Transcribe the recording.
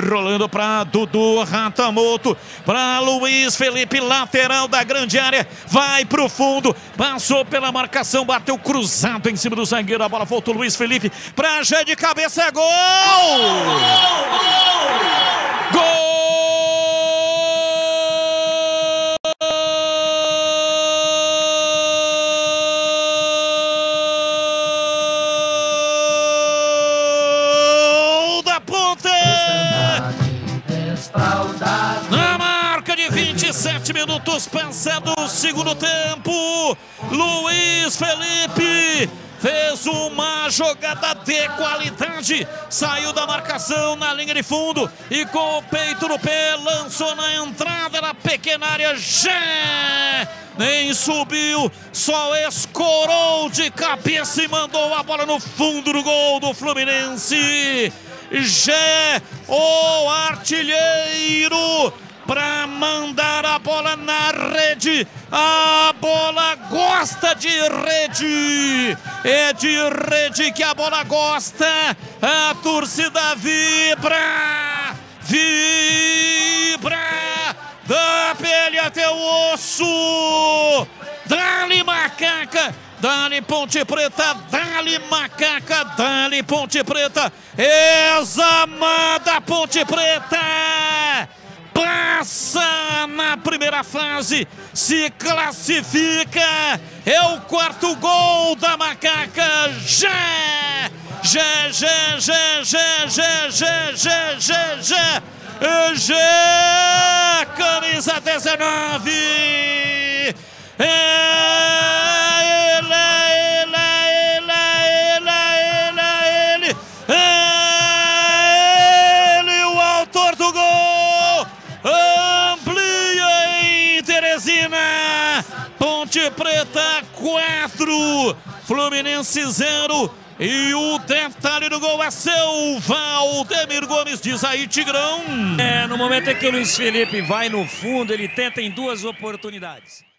rolando para Dudu Ratamoto, para Luiz Felipe, lateral da grande área, vai pro fundo, passou pela marcação, bateu cruzado em cima do zagueiro, a bola voltou, Luiz Felipe, para Gé de cabeça, é gol! Gol! Na marca de 27 minutos, passado o segundo tempo, Luiz Felipe fez uma jogada de qualidade, saiu da marcação na linha de fundo e com o peito no pé lançou na entrada da pequena área. Gé nem subiu, só escorou de cabeça e mandou a bola no fundo do gol do Fluminense. Gé, o artilheiro, para mandar a bola na rede. A bola gosta de rede, é de rede que a bola gosta. A torcida vibra, vibra, da pele até o osso. Dá-lhe, macaca, dá-lhe Ponte Preta, dá-lhe macaca, dá-lhe Ponte Preta, examada Ponte Preta, passa na primeira fase, se classifica, é o quarto gol da macaca. Gé, Gé, Gé, Gé, Gé, Gé, Gé, Gé, Gé, Gé, Gé, camisa 19, Ponte Preta 4, Fluminense 0, e o detalhe do gol é seu, Valdemir Gomes, diz aí, Tigrão. No momento em que o Luiz Felipe vai no fundo, ele tenta em duas oportunidades.